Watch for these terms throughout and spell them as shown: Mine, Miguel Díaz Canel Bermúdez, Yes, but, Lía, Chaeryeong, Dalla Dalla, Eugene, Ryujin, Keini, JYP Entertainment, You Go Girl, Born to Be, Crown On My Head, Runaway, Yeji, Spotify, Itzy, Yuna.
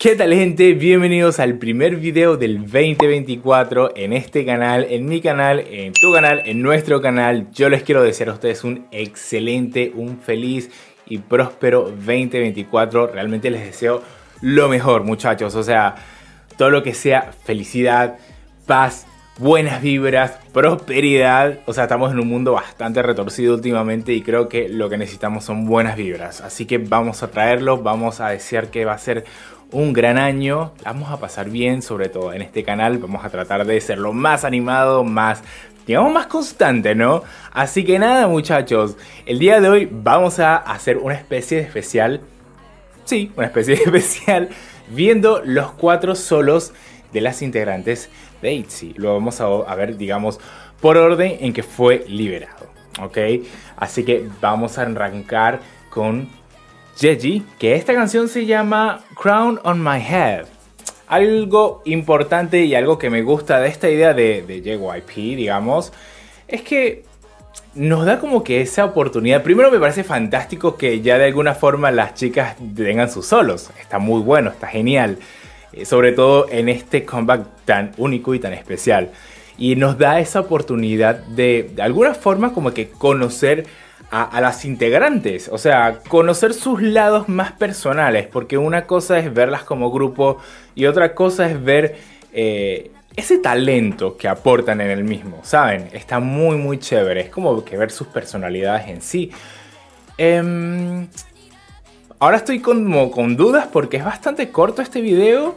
¿Qué tal, gente? Bienvenidos al primer video del 2024 en este canal, en mi canal, en tu canal, en nuestro canal. Yo les quiero desear a ustedes un excelente, un feliz y próspero 2024. Realmente les deseo lo mejor, muchachos. O sea, todo lo que sea felicidad, paz, buenas vibras, prosperidad. O sea, estamos en un mundo bastante retorcido últimamente y creo que lo que necesitamos son buenas vibras. Así que vamos a traerlo, vamos a desear que va a ser un gran año, vamos a pasar bien, sobre todo en este canal. Vamos a tratar de ser lo más animado, más, digamos, más constante, ¿no? Así que nada, muchachos, el día de hoy vamos a hacer una especie de especial. Sí, una especie de especial viendo los 4 solos de las integrantes de Itzy. Lo vamos a ver, digamos, por orden en que fue liberado, ¿ok? Así que vamos a arrancar con Yeji, que esta canción se llama Crown On My Head. Algo importante y algo que me gusta de esta idea de JYP, digamos, es que nos da como que esa oportunidad. Primero, me parece fantástico que ya de alguna forma las chicas tengan sus solos. Está muy bueno, está genial. Sobre todo en este comeback tan único y tan especial. Y nos da esa oportunidad de alguna forma como que conocer a las integrantes, o sea, conocer sus lados más personales, porque una cosa es verlas como grupo y otra cosa es ver ese talento que aportan en el mismo, ¿saben? Está muy muy chévere, es como que ver sus personalidades en sí. Ahora estoy con dudas porque es bastante corto este video,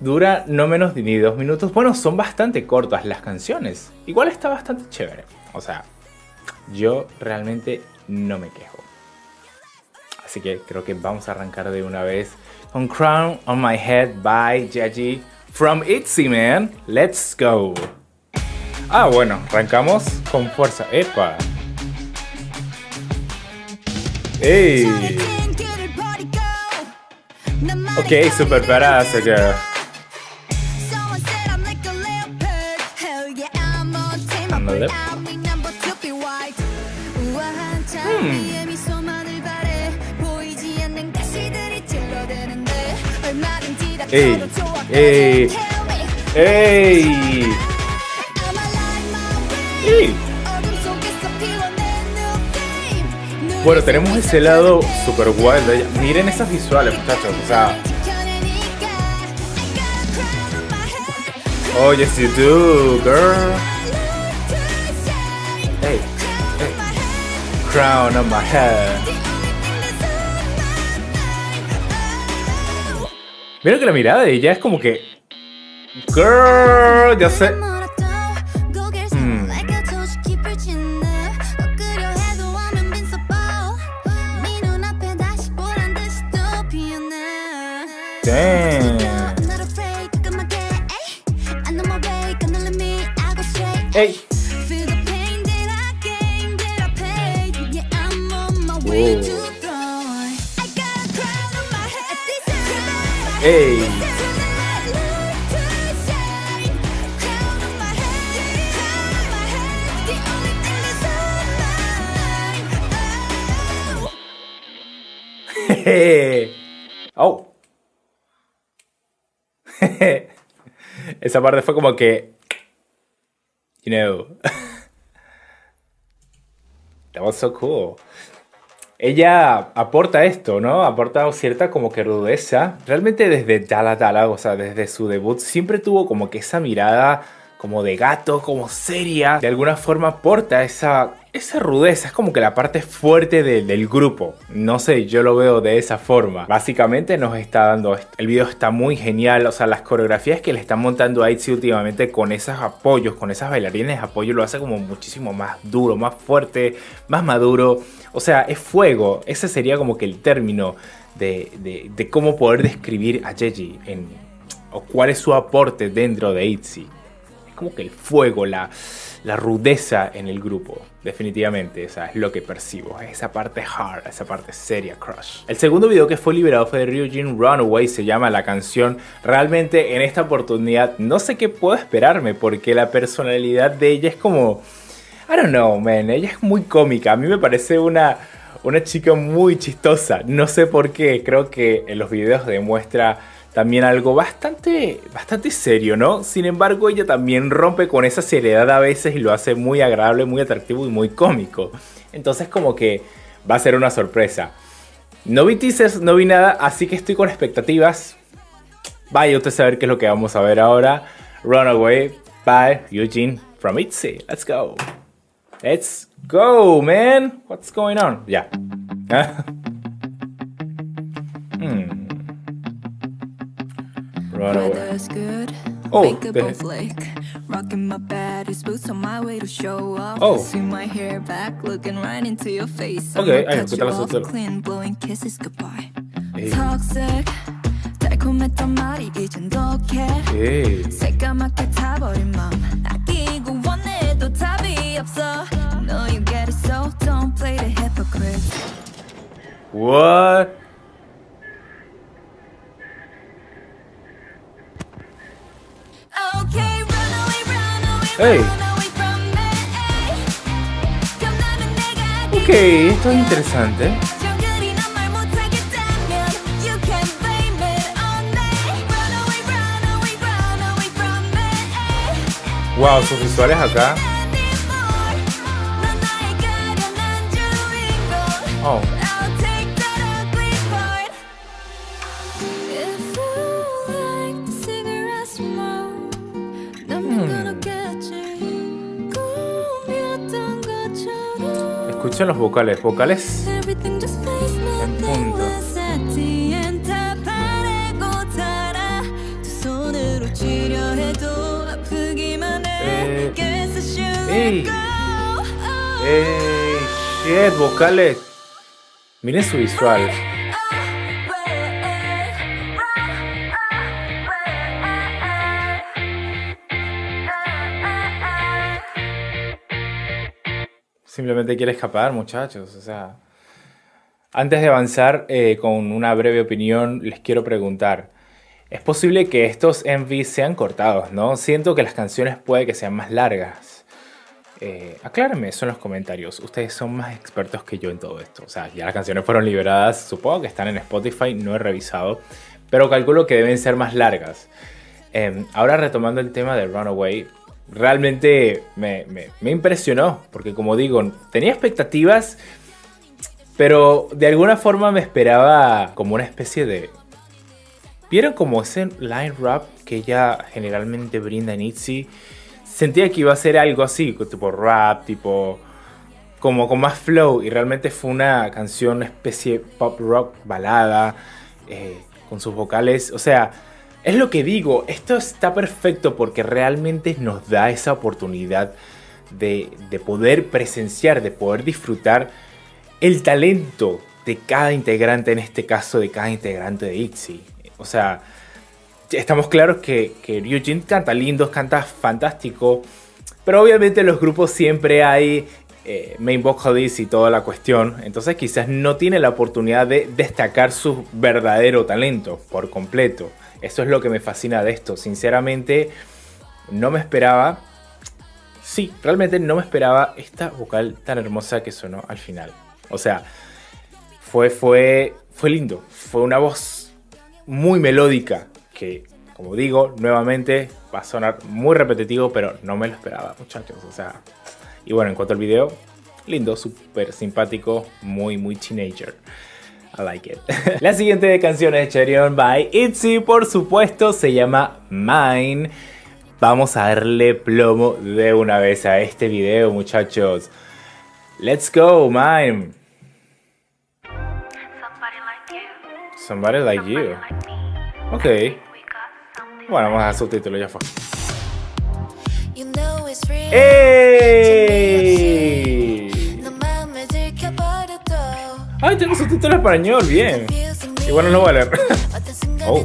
dura no menos de ni 2 minutos, bueno, son bastante cortas las canciones, igual está bastante chévere, o sea, yo realmente no me quejo. Así que creo que vamos a arrancar de una vez con Crown On My Head by Yeji from Itzy, man. Let's go. Ah, bueno, arrancamos con fuerza. ¡Epa! ¡Ey! Ok, super badass allá. Ey, ey, ey, ey. Bueno, tenemos ese lado super guay. Miren esas visuales, muchachos. O sea, oh, yes you do, girl. Hey, hey. Crown on my head. Mira que la mirada de ella es como que... Girl, ya sé. Hey. Wow. Hey. Oh. Esa parte fue como que, you know, that was so cool. Ella aporta esto, ¿no? Aporta cierta como que rudeza. Realmente desde Dalla Dalla, o sea, desde su debut, siempre tuvo como que esa mirada como de gato, como seria. De alguna forma aporta esa rudeza. Es como que la parte fuerte del grupo. No sé, yo lo veo de esa forma. Básicamente nos está dando esto. El video está muy genial. O sea, las coreografías que le están montando a Itzy últimamente con esos apoyos, con esas bailarines de apoyo, lo hace como muchísimo más duro, más fuerte, más maduro. O sea, es fuego. Ese sería como que el término de cómo poder describir a Yeji o cuál es su aporte dentro de Itzy. Es como que el fuego, la rudeza en el grupo. Definitivamente, o sea, es lo que percibo. Esa parte hard, esa parte seria, crush. El segundo video que fue liberado fue de Ryujin, Runaway, se llama la canción. Realmente en esta oportunidad no sé qué puedo esperarme porque la personalidad de ella es como... I don't know, man. Ella es muy cómica. A mí me parece una chica muy chistosa. No sé por qué. Creo que en los videos demuestra también algo bastante serio, ¿no? Sin embargo, ella también rompe con esa seriedad a veces y lo hace muy agradable, muy atractivo y muy cómico. Entonces como que va a ser una sorpresa. No vi teasers, no vi nada, así que estoy con expectativas. Vaya usted a saber qué es lo que vamos a ver ahora. Runaway by Eugene from Itzy. Let's go. Let's go, man. What's going on? Ya. Yeah. Runaway. Oh, okay, ay, escucha la subtítulos. What? Hey. Ok, esto es interesante. Wow, sus visuales acá. Oh. Escuchen los vocales, en punto. ¡Ey! ¡Ey! ¡Shit! ¡Vocales! Miren su visual. Simplemente quiere escapar, muchachos. O sea, antes de avanzar con una breve opinión, les quiero preguntar. Es posible que estos MVs sean cortados, ¿no? Siento que las canciones puede que sean más largas. Aclárenme eso en los comentarios. Ustedes son más expertos que yo en todo esto. O sea, ya las canciones fueron liberadas. Supongo que están en Spotify, no he revisado. Pero calculo que deben ser más largas. Ahora retomando el tema de Runaway. Realmente me impresionó. Porque como digo, tenía expectativas. Pero de alguna forma me esperaba como una especie de... ¿Vieron como ese line rap que ella generalmente brinda en Itzy? Sentía que iba a ser algo así, tipo rap, tipo... como con más flow. Y realmente fue una canción, una especie de pop rock balada, con sus vocales. O sea, es lo que digo, esto está perfecto porque realmente nos da esa oportunidad de poder presenciar, de poder disfrutar el talento de cada integrante, en este caso de cada integrante de Itzy. O sea, estamos claros que Ryujin canta lindo, canta fantástico. Pero obviamente en los grupos siempre hay main vocalists y toda la cuestión. Entonces quizás no tiene la oportunidad de destacar su verdadero talento por completo. Eso es lo que me fascina de esto. Sinceramente, no me esperaba. Sí, realmente no me esperaba esta vocal tan hermosa que sonó al final. O sea, fue lindo. Fue una voz muy melódica, que como digo, nuevamente va a sonar muy repetitivo, pero no me lo esperaba, muchachos. O sea, y bueno, en cuanto al video, lindo, súper simpático, muy teenager. I like it. La siguiente canción es Chaeryeong by Itzy, por supuesto, se llama Mine. Vamos a darle plomo de una vez a este video, muchachos. Let's go, Mine. Somebody like you. Ok. Bueno, vamos a subtítulo, ya fue. ¡Ey! ¡Ay, tengo subtítulo en español! Bien. Igual no lo voy a leer. Oh.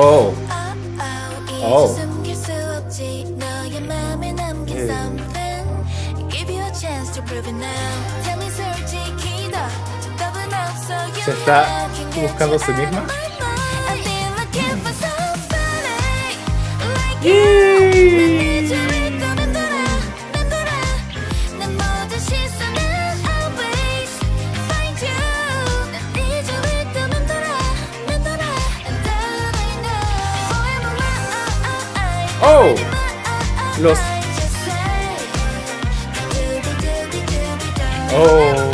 Oh. Oh. ¿Se está buscando a sí misma? ¡Yay! ¡Oh! Los... ¡Oh!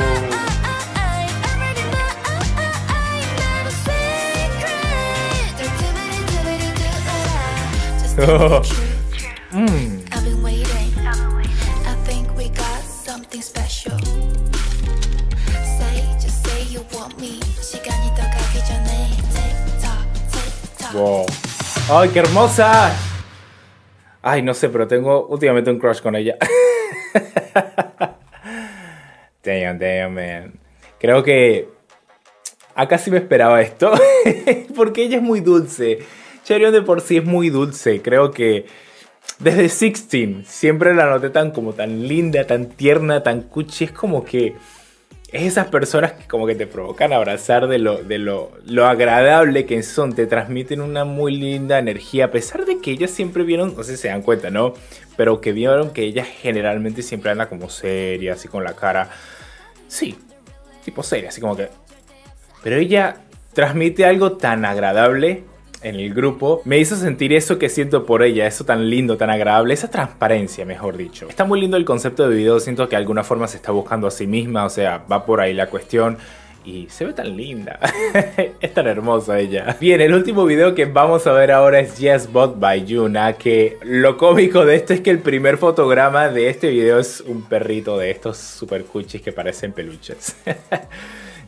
Wow. ¡Ay, qué hermosa! Ay, no sé, pero tengo últimamente un crush con ella. Damn, man. Creo que acá sí me esperaba esto. Porque ella es muy dulce. Chaeryeong de por sí es muy dulce. Creo que desde 16 siempre la noté tan como tan linda, tan tierna, tan cuchi. Es como que es esas personas que como que te provocan abrazar de lo agradable que son. Te transmiten una muy linda energía. A pesar de que ellas siempre vieron, no sé si se dan cuenta, ¿no? Pero que vieron que ellas generalmente siempre andan como seria, así con la cara. Sí, tipo seria, así como que... Pero ella transmite algo tan agradable en el grupo. Me hizo sentir eso que siento por ella, eso tan lindo, tan agradable, esa transparencia, mejor dicho. Está muy lindo el concepto de video, siento que de alguna forma se está buscando a sí misma, o sea, va por ahí la cuestión. Y se ve tan linda. Es tan hermosa ella. Bien, el último video que vamos a ver ahora es Yes, But by Yuna. Que lo cómico de esto es que el primer fotograma de este video es un perrito de estos super cuchis que parecen peluches.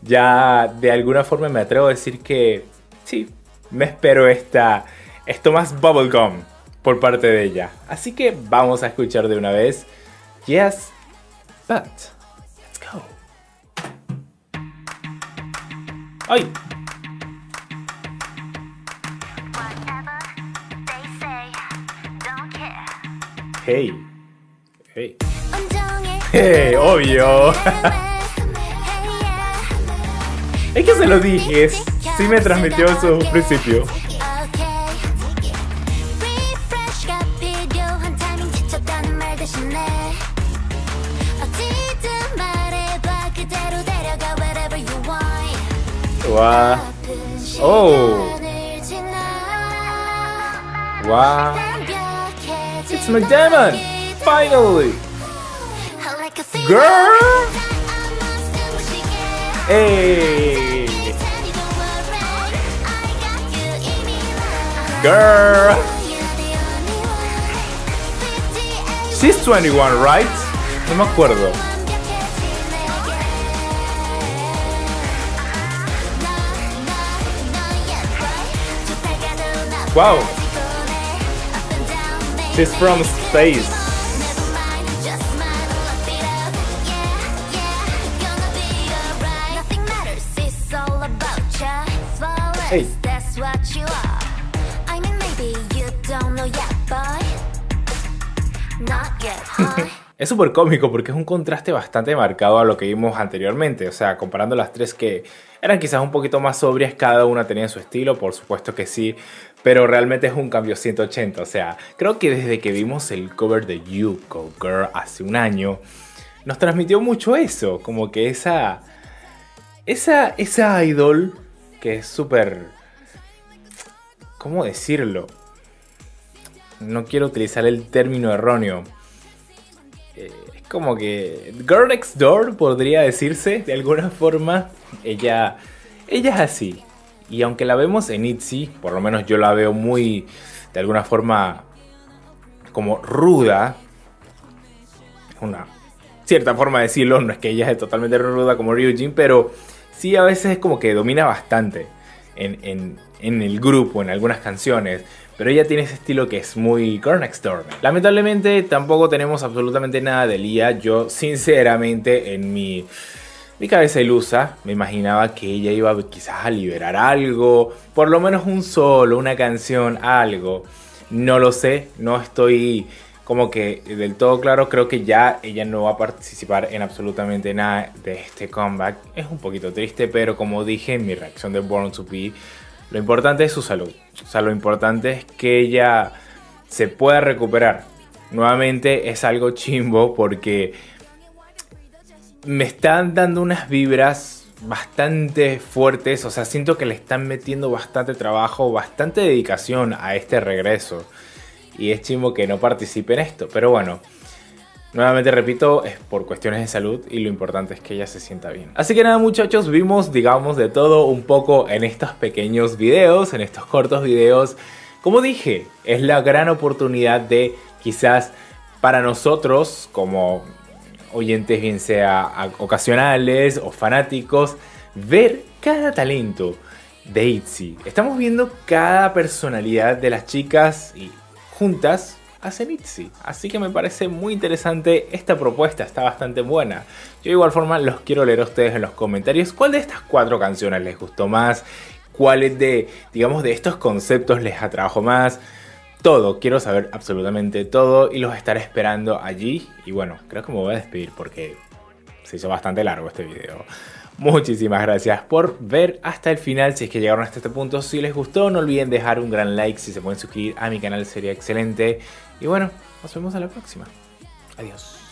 Ya de alguna forma me atrevo a decir que sí, me espero esto más bubblegum por parte de ella. Así que vamos a escuchar de una vez Yes, But. ¡Ay! ¡Hey! ¡Hey! ¡Hey! ¡Obvio! Es que se lo dije, sí me transmitió eso en un principio. Wow. Oh. Wow. It's McDermott. Finally. Girl. Hey. Girl. She's 21, right? No me acuerdo. Wow, she's from space. Hey. Es súper cómico porque es un contraste bastante marcado a lo que vimos anteriormente. O sea, comparando las tres que eran quizás un poquito más sobrias, cada una tenía su estilo, por supuesto que sí. Pero realmente es un cambio 180, o sea, creo que desde que vimos el cover de You Go Girl hace un año, nos transmitió mucho eso, como que esa idol que es súper... ¿Cómo decirlo? No quiero utilizar el término erróneo. Es como que... Girl Next Door podría decirse, de alguna forma, ella es así. Y aunque la vemos en Itzy, por lo menos yo la veo muy, de alguna forma, como ruda. Una cierta forma de decirlo, no es que ella es totalmente ruda como Ryujin, pero sí a veces es como que domina bastante en el grupo, en algunas canciones. Pero ella tiene ese estilo que es muy Girl Next Door. Lamentablemente tampoco tenemos absolutamente nada de Lía. Yo sinceramente en mi cabeza ilusa, me imaginaba que ella iba quizás a liberar algo, por lo menos un solo, una canción, algo. No lo sé, no estoy como que del todo claro. Creo que ya ella no va a participar en absolutamente nada de este comeback. Es un poquito triste, pero como dije en mi reacción de Born to Be, lo importante es su salud. O sea, lo importante es que ella se pueda recuperar. Nuevamente es algo chimbo porque... me están dando unas vibras bastante fuertes, o sea, siento que le están metiendo bastante trabajo, bastante dedicación a este regreso. y es chimbo que no participe en esto. Pero bueno, nuevamente repito, es por cuestiones de salud y lo importante es que ella se sienta bien. Así que nada muchachos, vimos digamos de todo un poco en estos pequeños videos, en estos cortos videos. Como dije, es la gran oportunidad de quizás para nosotros como oyentes bien sea ocasionales o fanáticos, ver cada talento de Itzy. Estamos viendo cada personalidad de las chicas y juntas hacen Itzy. Así que me parece muy interesante esta propuesta, está bastante buena. Yo de igual forma los quiero leer a ustedes en los comentarios. ¿Cuál de estas 4 canciones les gustó más? ¿Cuáles de, digamos, de estos conceptos les atrajo más? Todo, quiero saber absolutamente todo y los estaré esperando allí. Y bueno, creo que me voy a despedir porque se hizo bastante largo este video. Muchísimas gracias por ver hasta el final. Si es que llegaron hasta este punto, si les gustó, no olviden dejar un gran like. Si se pueden suscribir a mi canal sería excelente. Y bueno, nos vemos a la próxima. Adiós.